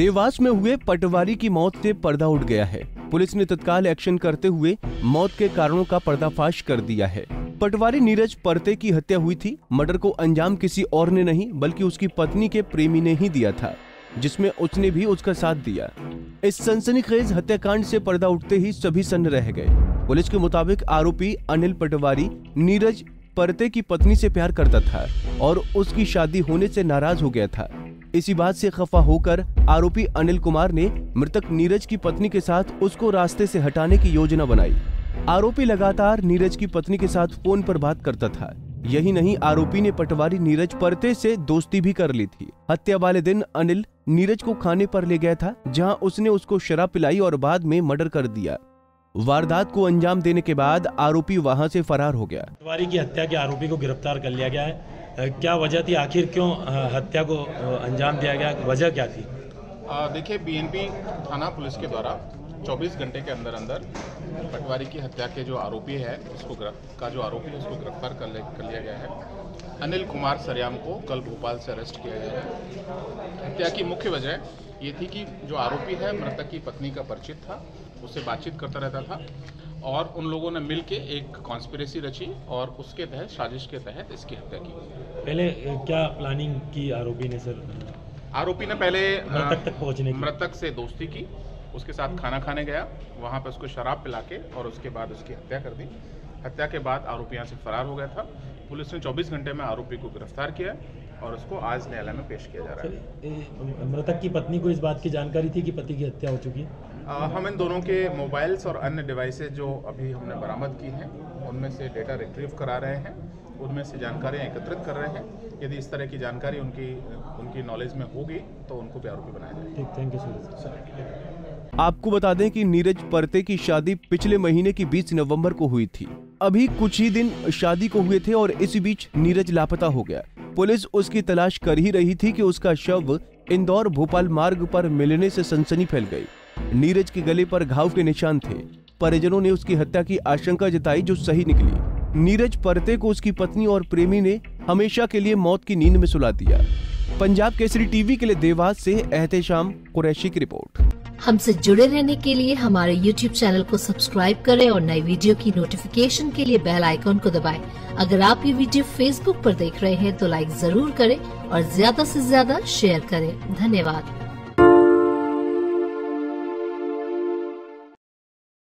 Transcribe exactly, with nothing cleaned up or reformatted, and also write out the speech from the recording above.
देवास में हुए पटवारी की मौत से पर्दा उठ गया है। पुलिस ने तत्काल एक्शन करते हुए मौत के कारणों का पर्दाफाश कर दिया है। पटवारी नीरज परते की हत्या हुई थी। मर्डर को अंजाम किसी और ने नहीं बल्कि उसकी पत्नी के प्रेमी ने ही दिया था, जिसमें उसने भी उसका साथ दिया। इस सनसनीखेज हत्याकांड से पर्दा उठते ही सभी सन्न रह गए। पुलिस के मुताबिक आरोपी अनिल पटवारी नीरज परते की पत्नी से प्यार करता था और उसकी शादी होने से नाराज हो गया था। इसी बात से खफा होकर आरोपी अनिल कुमार ने मृतक नीरज की पत्नी के साथ उसको रास्ते से हटाने की योजना बनाई। आरोपी लगातार नीरज की पत्नी के साथ फोन पर बात करता था। यही नहीं, आरोपी ने पटवारी नीरज परते से दोस्ती भी कर ली थी। हत्या वाले दिन अनिल नीरज को खाने पर ले गया था, जहां उसने उसको शराब पिलाई और बाद में मर्डर कर दिया। वारदात को अंजाम देने के बाद आरोपी वहां से फरार हो गया। पटवारी की हत्या के आरोपी को गिरफ्तार कर लिया गया है। क्या वजह थी, आखिर क्यों हत्या को अंजाम दिया गया, वजह क्या थी? देखिये, बीएनपी थाना पुलिस के द्वारा चौबीस घंटे के अंदर अंदर पटवारी की हत्या के जो आरोपी है उसको का जो आरोपी है उसको गिरफ्तार कर, कर लिया गया है। अनिल कुमार सरयाम को कल भोपाल से अरेस्ट किया गया है। हत्या की मुख्य वजह ये थी कि जो आरोपी है मृतक की पत्नी का परिचित था, उससे बातचीत करता रहता था और उन लोगों ने मिल के एक कॉन्स्पिरेसी रची और उसके तहत, साजिश के तहत इसकी हत्या की। पहले क्या प्लानिंग की आरोपी ने? सर, आरोपी ने पहले मृतक तक पहुँचने, मृतक से दोस्ती की, उसके साथ खाना खाने गया, वहाँ पर उसको शराब पिला के और उसके बाद उसकी हत्या कर दी। हत्या के बाद आरोपी यहाँ से फरार हो गया था। पुलिस ने चौबीस घंटे में आरोपी को गिरफ्तार किया और उसको आज न्यायालय में पेश किया जा रहा है। मृतक की पत्नी को इस बात की जानकारी थी कि पति की हत्या हो चुकी है? हम इन दोनों के मोबाइल्स और अन्य डिवाइसेज जो अभी हमने बरामद की हैं उनमें से डेटा रिट्रीव करा रहे हैं, उनमें से जानकारियाँ एकत्रित कर रहे हैं। यदि इस तरह की जानकारी उनकी उनकी नॉलेज में होगी तो उनको भी आरोपी बनाया जाएगा। ठीक, थैंक यू सर। आपको बता दें कि नीरज परते की शादी पिछले महीने की बीस नवंबर को हुई थी। अभी कुछ ही दिन शादी को हुए थे और इसी बीच नीरज लापता हो गया। पुलिस उसकी तलाश कर ही रही थी कि उसका शव इंदौर भोपाल मार्ग पर मिलने से सनसनी फैल गई। नीरज के गले पर घाव के निशान थे। परिजनों ने उसकी हत्या की आशंका जताई, जो सही निकली। नीरज परते को उसकी पत्नी और प्रेमी ने हमेशा के लिए मौत की नींद में सुला दिया। पंजाब केसरी टीवी के लिए देवास से अहतेशाम कुरैशी की रिपोर्ट। हमसे जुड़े रहने के लिए हमारे यूट्यूब चैनल को सब्सक्राइब करें और नई वीडियो की नोटिफिकेशन के लिए बेल आइकॉन को दबाएं। अगर आप ये वीडियो फेसबुक पर देख रहे हैं तो लाइक जरूर करें और ज्यादा से ज्यादा शेयर करें। धन्यवाद।